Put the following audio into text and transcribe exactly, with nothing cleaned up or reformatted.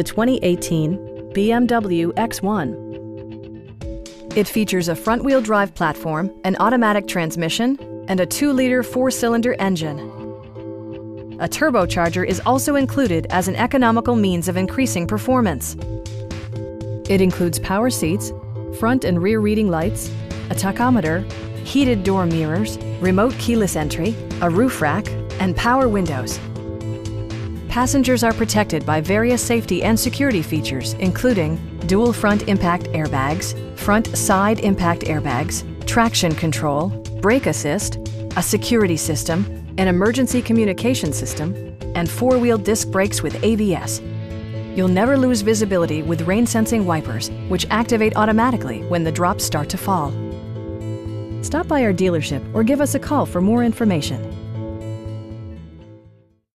the twenty eighteen B M W X one. It features a front-wheel drive platform, an automatic transmission, and a two liter four cylinder engine. A turbocharger is also included as an economical means of increasing performance. It includes power seats, front and rear reading lights, a tachometer, heated door mirrors, remote keyless entry, a roof rack, and power windows. Passengers are protected by various safety and security features, including dual front impact airbags, front side impact airbags, traction control, brake assist, a security system, an emergency communication system, and four-wheel disc brakes with A B S. You'll never lose visibility with rain-sensing wipers, which activate automatically when the drops start to fall. Stop by our dealership or give us a call for more information.